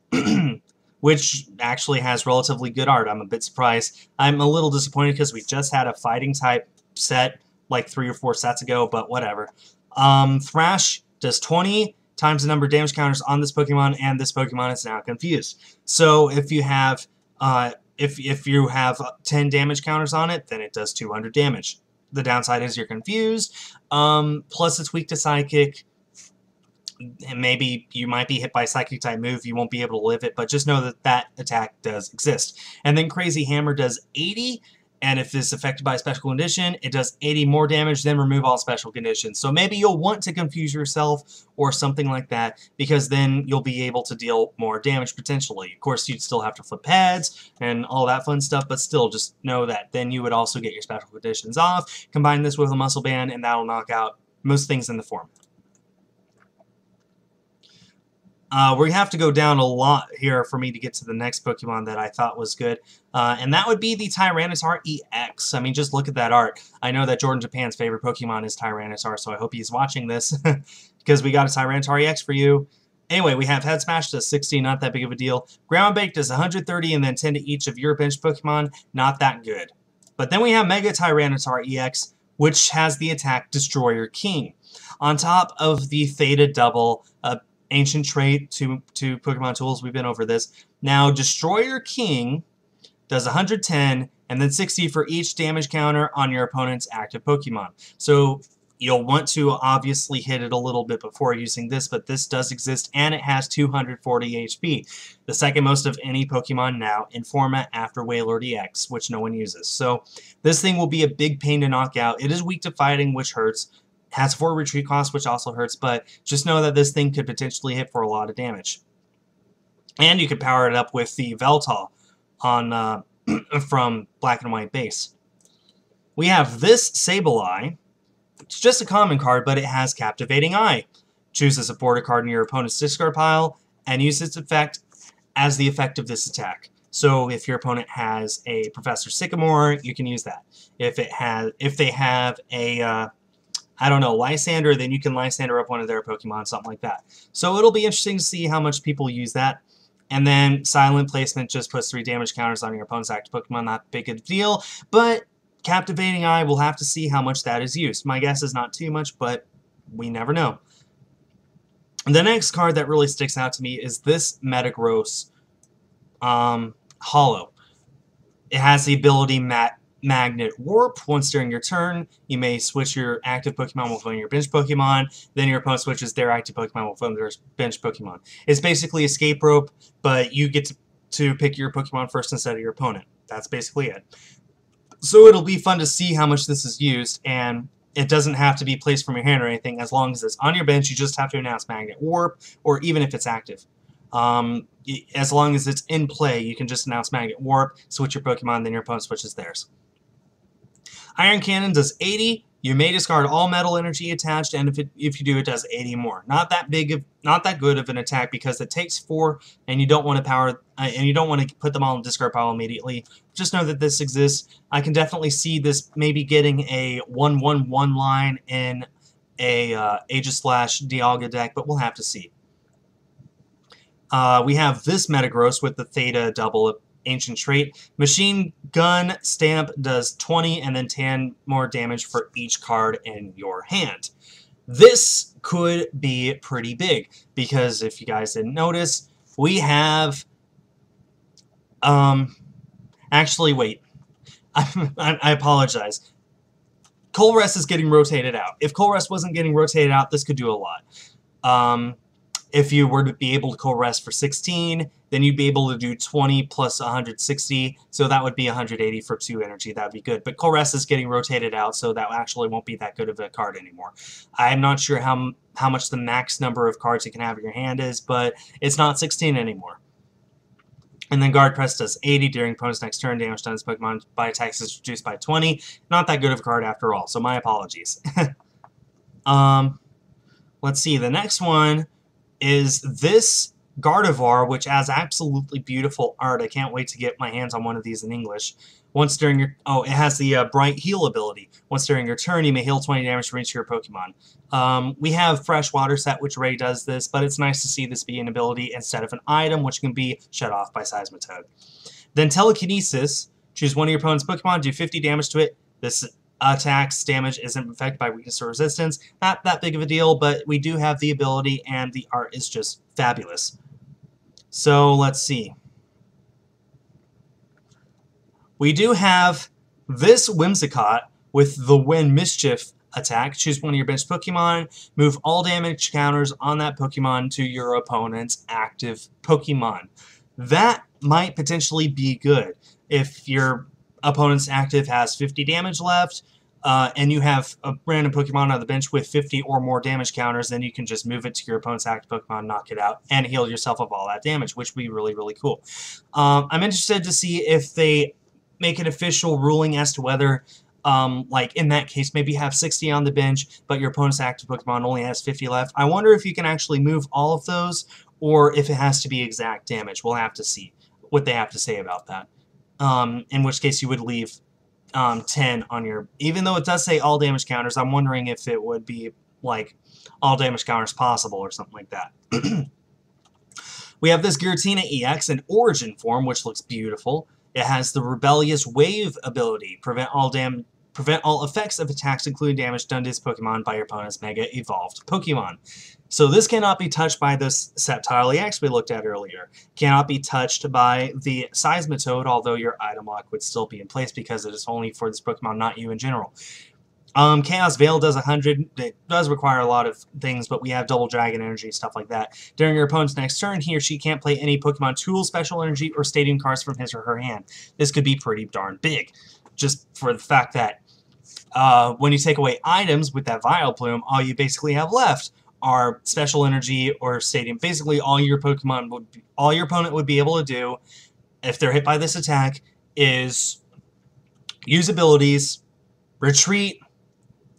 which actually has relatively good art. I'm a bit surprised. I'm a little disappointed because we just had a fighting type set like three or four sets ago, but whatever. Um, Thrash does twenty. Times the number of damage counters on this Pokemon, and this Pokemon is now confused. So if you have uh, if if you have ten damage counters on it, then it does two hundred damage. The downside is you're confused. Um, plus, it's weak to Psychic, and maybe you might be hit by a Psychic type move. You won't be able to live it, but just know that that attack does exist. And then Crazy Hammer does eighty. And if it's affected by a special condition, it does eighty more damage, then remove all special conditions. So maybe you'll want to confuse yourself or something like that, because then you'll be able to deal more damage potentially. Of course, you'd still have to flip heads and all that fun stuff, but still just know that then you would also get your special conditions off. Combine this with a muscle band, and that'll knock out most things in the form. Uh, we have to go down a lot here for me to get to the next Pokemon that I thought was good. Uh, and that would be the Tyranitar E X. I mean, just look at that art. I know that Jordan Japan's favorite Pokemon is Tyranitar, so I hope he's watching this because we got a Tyranitar E X for you. Anyway, we have Head Smash to sixty, not that big of a deal. Ground Bake does one hundred thirty and then ten to each of your bench Pokemon, not that good. But then we have Mega Tyranitar E X, which has the attack Destroyer King. On top of the Theta Double, uh, ancient trait to, to Pokemon Tools. We've been over this. Now, Destroyer King does one hundred ten and then sixty for each damage counter on your opponent's active Pokemon. So you'll want to obviously hit it a little bit before using this, but this does exist, and it has two hundred forty H P, the second most of any Pokemon now in format after Wailord E X, which no one uses. So this thing will be a big pain to knock out. It is weak to fighting, which hurts. Has four retreat costs, which also hurts, but just know that this thing could potentially hit for a lot of damage. And you could power it up with the Veltal on uh, from Black and White base. We have this Sableye. It's just a common card, but it has Captivating Eye. Choose a supporter card in your opponent's discard pile and use its effect as the effect of this attack. So if your opponent has a Professor Sycamore, you can use that. If it has, if they have a uh, I don't know, Lysander, then you can Lysander up one of their Pokemon, something like that. So it'll be interesting to see how much people use that. And then Silent Placement just puts three damage counters on your opponent's active Pokemon, not big a deal. But Captivating Eye, we'll have to see how much that is used. My guess is not too much, but we never know. The next card that really sticks out to me is this Metagross um, Hollow. It has the ability Mat Magnet Warp. Once during your turn, you may switch your active Pokemon with one of your bench Pokemon, then your opponent switches their active Pokemon with one of their bench Pokemon. It's basically Escape Rope, but you get to, to pick your Pokemon first instead of your opponent. That's basically it. So it'll be fun to see how much this is used, and it doesn't have to be placed from your hand or anything. As long as it's on your bench, you just have to announce Magnet Warp, or even if it's active. Um, as long as it's in play, you can just announce Magnet Warp, switch your Pokemon, then your opponent switches theirs. Iron Cannon does eighty. You may discard all metal energy attached, and if, it, if you do, it does eighty more. Not that big of, not that good of an attack because it takes four, and you don't want to power, uh, and you don't want to put them all in the discard pile immediately. Just know that this exists. I can definitely see this maybe getting a one one one line in a uh, Aegislash Dialga deck, but we'll have to see. Uh, we have this Metagross with the Theta Double up. Ancient trait. Machine Gun Stamp does twenty and then ten more damage for each card in your hand. This could be pretty big because if you guys didn't notice, we have um actually wait. I, I apologize. Colress is getting rotated out. If Colress wasn't getting rotated out, this could do a lot. Um If you were to be able to co-rest for sixteen, then you'd be able to do twenty plus one hundred sixty, so that would be one hundred eighty for two energy. That would be good. But co-rest is getting rotated out, so that actually won't be that good of a card anymore. I'm not sure how, how much the max number of cards you can have in your hand is, but it's not sixteen anymore. And then Guard Press does eighty during opponent's next turn. Damage done to Pokemon by attacks is reduced by twenty. Not that good of a card after all, so my apologies. um, let's see, the next one is this Gardevoir, which has absolutely beautiful art. I can't wait to get my hands on one of these in English. Once during your... Oh, it has the uh, Bright Heal ability. Once during your turn, you may heal twenty damage from each of your Pokemon. Um, we have Fresh Water set, which Ray does this, but it's nice to see this be an ability instead of an item, which can be shut off by Seismitoad. Then Telekinesis. Choose one of your opponent's Pokemon, do fifty damage to it. This attacks damage isn't affected by weakness or resistance. Not that big of a deal, but we do have the ability, and the art is just fabulous. So let's see. We do have this Whimsicott with the Wind Mischief attack. Choose one of your bench Pokemon. Move all damage counters on that Pokemon to your opponent's active Pokemon. That might potentially be good if you're opponent's active has fifty damage left, uh, and you have a random Pokemon on the bench with fifty or more damage counters, then you can just move it to your opponent's active Pokemon, knock it out, and heal yourself of all that damage, which would be really, really cool. Um, I'm interested to see if they make an official ruling as to whether, um, like in that case, maybe you have sixty on the bench, but your opponent's active Pokemon only has fifty left. I wonder if you can actually move all of those, or if it has to be exact damage. We'll have to see what they have to say about that. Um, in which case you would leave um, ten on your... Even though it does say all damage counters, I'm wondering if it would be like all damage counters possible or something like that. We have this Giratina E X in Origin form, which looks beautiful. It has the Rebellious Wave ability. Prevent all damage... Prevent all effects of attacks, including damage done to this Pokemon by your opponent's Mega Evolved Pokemon. So this cannot be touched by this Sceptile E X we looked at earlier. Cannot be touched by the Seismitoad, although your item lock would still be in place because it is only for this Pokemon, not you in general. Um, Chaos Veil does one hundred. It does require a lot of things, but we have Double Dragon Energy, stuff like that. During your opponent's next turn, he or she can't play any Pokemon Tool, Special Energy, or Stadium cards from his or her hand. This could be pretty darn big, just for the fact that Uh, when you take away items with that Vileplume, all you basically have left are Special Energy or Stadium. Basically, all your Pokemon would, be, all your opponent would be able to do if they're hit by this attack is use abilities, retreat,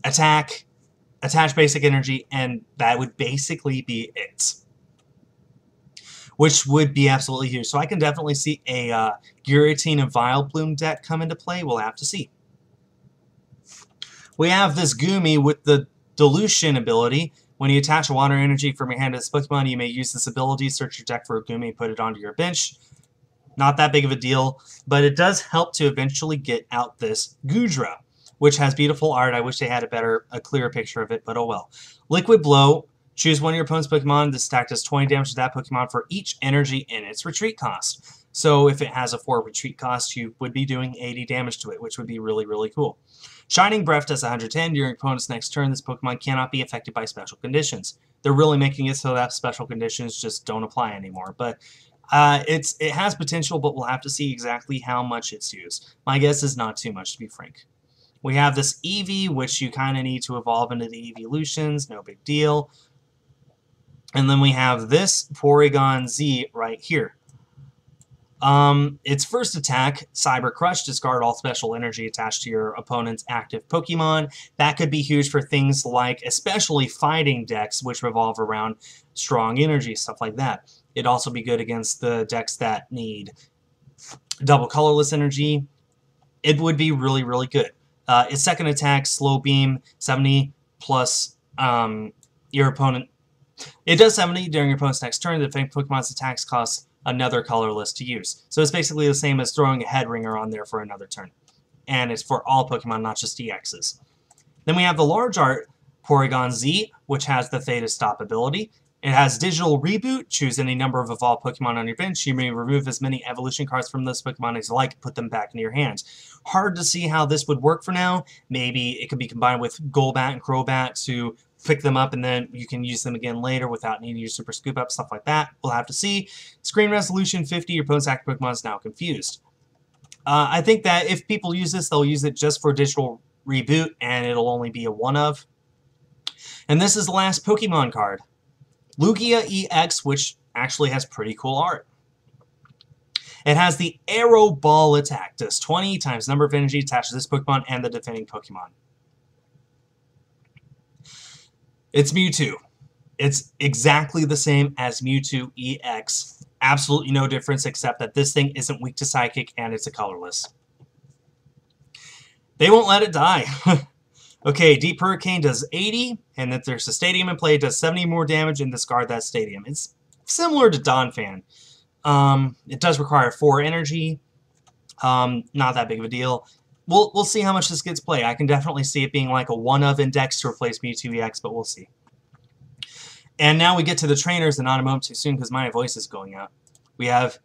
attack, attach basic energy, and that would basically be it. Which would be absolutely huge. So I can definitely see a uh, Giratina Vileplume deck come into play. We'll have to see. We have this Goomy with the Dilution ability. When you attach a water energy from your hand to this Pokemon, you may use this ability, search your deck for a Goomy, put it onto your bench. Not that big of a deal, but it does help to eventually get out this Goodra, which has beautiful art. I wish they had a better, a clearer picture of it, but oh well. Liquid Blow. Choose one of your opponent's Pokemon. This attack does twenty damage to that Pokemon for each energy in its retreat cost. So if it has a four retreat cost, you would be doing eighty damage to it, which would be really, really cool. Shining Breath does one hundred ten. During your opponent's next turn, this Pokemon cannot be affected by special conditions. They're really making it so that special conditions just don't apply anymore. But uh, it's it has potential, but we'll have to see exactly how much it's used. My guess is not too much, to be frank. We have this Eevee, which you kind of need to evolve into the Eeveelutions. No big deal. And then we have this Porygon Z right here. Um, its first attack, Cyber Crush, discard all special energy attached to your opponent's active Pokemon. That could be huge for things like, especially fighting decks, which revolve around strong energy, stuff like that. It'd also be good against the decks that need double colorless energy. It would be really, really good. Uh, its second attack, Slow Beam, seventy plus um, your opponent. It does seventy during your opponent's next turn. The defending Pokemon's attacks cost another colorless to use. So it's basically the same as throwing a Headringer on there for another turn. And it's for all Pokemon, not just E Xs. Then we have the large art Porygon Z, which has the Theta Stop ability. It has Digital Reboot. Choose any number of evolved Pokemon on your bench. You may remove as many evolution cards from those Pokemon as you like, put them back into your hands. Hard to see how this would work for now. Maybe it could be combined with Golbat and Crobat to pick them up, and then you can use them again later without needing your super scoop up, stuff like that. We'll have to see. Screen resolution fifty, your opponent's active Pokemon is now confused. Uh, I think that if people use this, they'll use it just for Digital Reboot, and it'll only be a one of. And this is the last Pokemon card. Lugia E X, which actually has pretty cool art. It has the Arrow Ball attack. Does twenty times number of energy attached to this Pokemon and the defending Pokemon. It's Mewtwo. It's exactly the same as Mewtwo E X. Absolutely no difference except that this thing isn't weak to Psychic and it's a colorless. They won't let it die. Okay, Deep Hurricane does eighty, and if there's a stadium in play, it does seventy more damage and discard that stadium. It's similar to Donphan. Um, it does require four energy. Um, not that big of a deal. We'll, we'll see how much this gets played. I can definitely see it being like a one-of index to replace Mewtwo E X, but we'll see. And now we get to the trainers, and not a moment too soon because my voice is going out. We have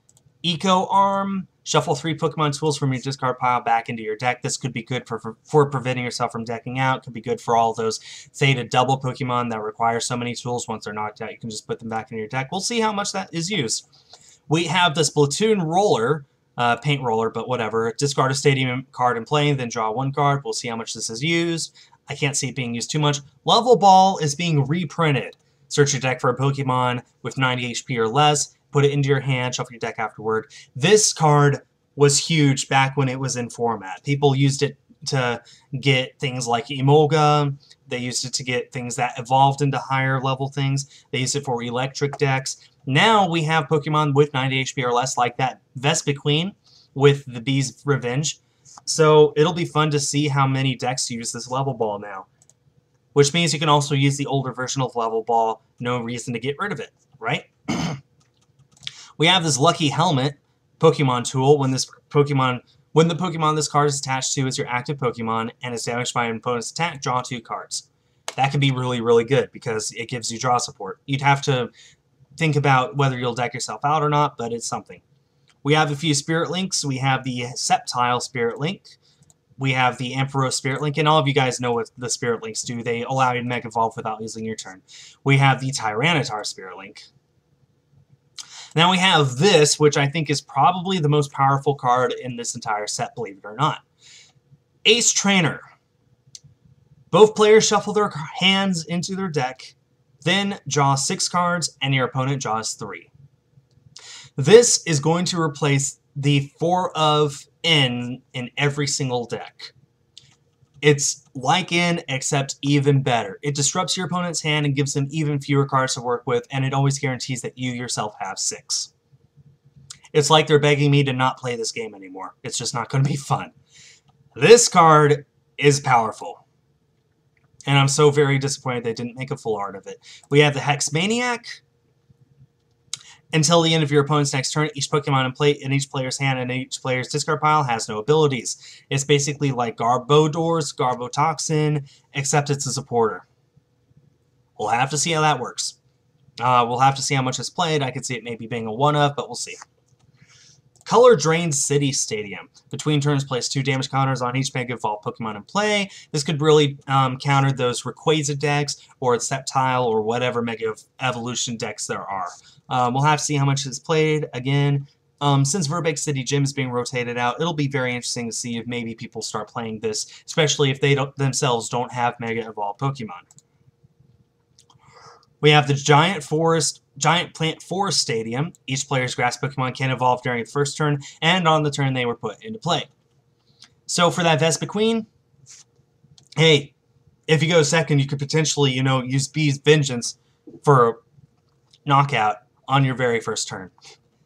Eco Arm. Shuffle three Pokemon tools from your discard pile back into your deck. This could be good for, for, for preventing yourself from decking out. Could be good for all those Theta Double Pokemon that require so many tools. Once they're knocked out, you can just put them back into your deck. We'll see how much that is used. We have this Splatoon Roller. uh, paint roller, but whatever. Discard a stadium card in play, then draw one card. We'll see how much this is used. I can't see it being used too much. Level Ball is being reprinted. Search your deck for a Pokemon with ninety H P or less. Put it into your hand. Shuffle your deck afterward. This card was huge back when it was in format. People used it to get things like Emolga. They used it to get things that evolved into higher level things. They used it for electric decks. Now we have Pokemon with ninety H P or less like that Vespiquen with the Bee's Revenge. So it'll be fun to see how many decks use this Level Ball now. Which means you can also use the older version of Level Ball. No reason to get rid of it, right? We have this Lucky Helmet Pokemon tool. When this Pokemon... When the Pokemon this card is attached to is your active Pokemon and is damaged by an opponent's attack, draw two cards. That could be really, really good because it gives you draw support. You'd have to think about whether you'll deck yourself out or not, but it's something. We have a few Spirit Links. We have the Sceptile Spirit Link. We have the Ampharos Spirit Link, and all of you guys know what the Spirit Links do. They allow you to Mega Evolve without using your turn. We have the Tyranitar Spirit Link. Now we have this, which I think is probably the most powerful card in this entire set, believe it or not. Ace Trainer. Both players shuffle their hands into their deck, then draw six cards, and your opponent draws three. This is going to replace the four of N in every single deck. It's like N, except even better. It disrupts your opponent's hand and gives them even fewer cards to work with, and it always guarantees that you yourself have six. It's like they're begging me to not play this game anymore. It's just not going to be fun. This card is powerful. And I'm so very disappointed they didn't make a full art of it. We have the Hex Maniac. Until the end of your opponent's next turn, each Pokemon in play in each player's hand and each player's discard pile has no abilities. It's basically like Garbodor's Garbotoxin, except it's a supporter. We'll have to see how that works. Uh, we'll have to see how much it's played. I could see it maybe being a one-of, but we'll see. Color Drained City Stadium. Between turns, place two damage counters on each Mega Evolve Pokemon in play. This could really um, counter those Rayquaza decks or Sceptile or whatever Mega Evolution decks there are. Um, we'll have to see how much is played again. Um, since Verbeck City Gym is being rotated out, it'll be very interesting to see if maybe people start playing this, especially if they don't, themselves don't have Mega Evolve Pokemon. We have the Giant Forest, Giant Plant Forest Stadium. Each player's grass Pokemon can evolve during the first turn and on the turn they were put into play. So for that Vespiquen, hey, if you go second, you could potentially, you know, use Bee's Vengeance for a knockout on your very first turn.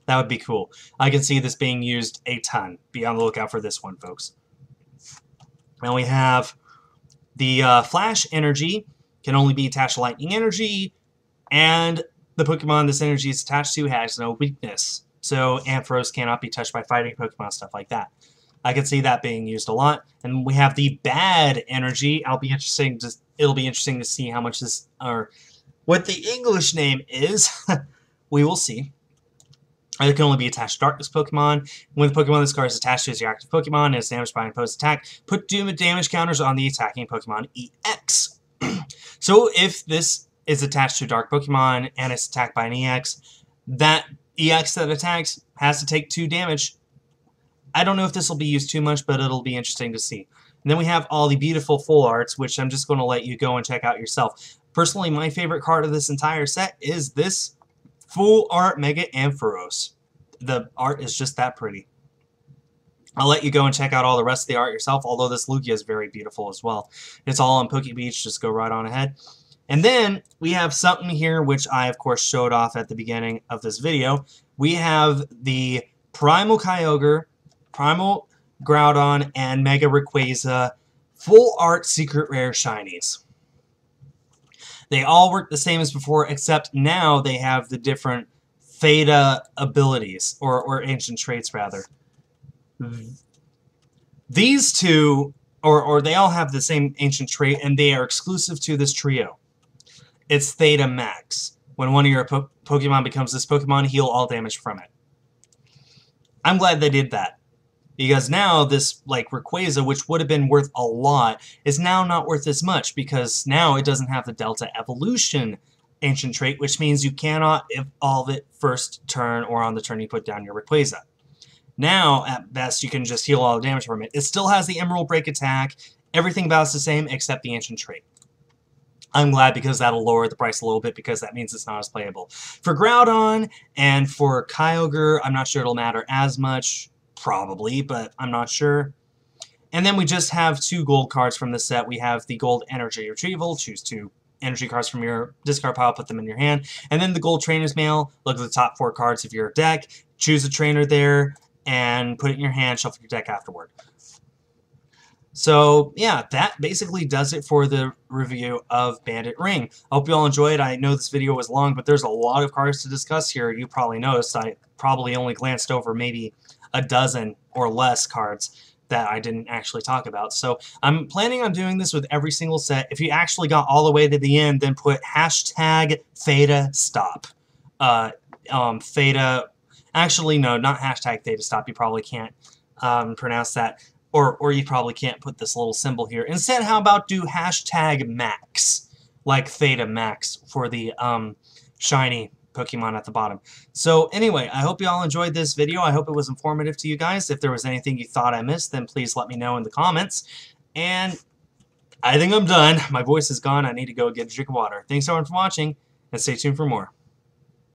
That would be cool. I can see this being used a ton. Be on the lookout for this one, folks. Now we have the uh, Flash Energy. Can only be attached to Lightning Energy, and the Pokemon this energy is attached to has no weakness. So Ampharos cannot be touched by fighting Pokemon, stuff like that. I can see that being used a lot. And we have the Bad Energy. I'll be interesting to, it'll be interesting to see how much this, or what the English name is. We will see. It can only be attached to Darkness Pokemon. When the Pokemon this card is attached to is your active Pokemon and is damaged by an opposed attack, put two damage counters on the attacking Pokemon E X. So if this is attached to Dark Pokemon and it's attacked by an E X, that E X that attacks has to take two damage. I don't know if this will be used too much, but it'll be interesting to see. And then we have all the beautiful full arts, which I'm just going to let you go and check out yourself. Personally, my favorite card of this entire set is this full art Mega Ampharos. The art is just that pretty. I'll let you go and check out all the rest of the art yourself, although this Lugia is very beautiful as well. It's all on PokeBeach, just go right on ahead. And then we have something here which I, of course, showed off at the beginning of this video. We have the Primal Kyogre, Primal Groudon, and Mega Rayquaza full art Secret Rare Shinies. They all work the same as before, except now they have the different Theta abilities, or, or ancient traits, rather. Mm-hmm. These two, or, or they all have the same ancient trait, and they are exclusive to this trio. It's Theta Max. When one of your po Pokemon becomes this Pokemon, heal all damage from it. I'm glad they did that. Because now this, like, Rayquaza, which would have been worth a lot, is now not worth as much because now it doesn't have the Delta Evolution ancient trait, which means you cannot evolve it first turn or on the turn you put down your Rayquaza. Now, at best, you can just heal all the damage from it. It still has the Emerald Break attack. Everything about it's the same except the Ancient Trait. I'm glad because that'll lower the price a little bit because that means it's not as playable. For Groudon and for Kyogre, I'm not sure it'll matter as much. Probably, but I'm not sure. And then we just have two gold cards from this set. We have the gold energy retrieval. Choose two energy cards from your discard pile, put them in your hand. And then the gold trainer's mail. Look at the top four cards of your deck. Choose a trainer there and put it in your hand. Shuffle your deck afterward. So, yeah, that basically does it for the review of Bandit Ring. I hope you all enjoyed. I know this video was long, but there's a lot of cards to discuss here. You probably noticed I probably only glanced over maybe a dozen or less cards that I didn't actually talk about. So I'm planning on doing this with every single set. If you actually got all the way to the end, then put hashtag Theta Stop. Uh, um, Theta... Actually, no, not hashtag Theta Stop. You probably can't um, pronounce that. Or, or you probably can't put this little symbol here. Instead, how about do hashtag Max, like Theta Max for the um, shiny Pokemon at the bottom. So anyway, I hope you all enjoyed this video. I hope it was informative to you guys. If there was anything you thought I missed, then please let me know in the comments. And I think I'm done. My voice is gone. I need to go get a drink of water. Thanks everyone for watching, and stay tuned for more.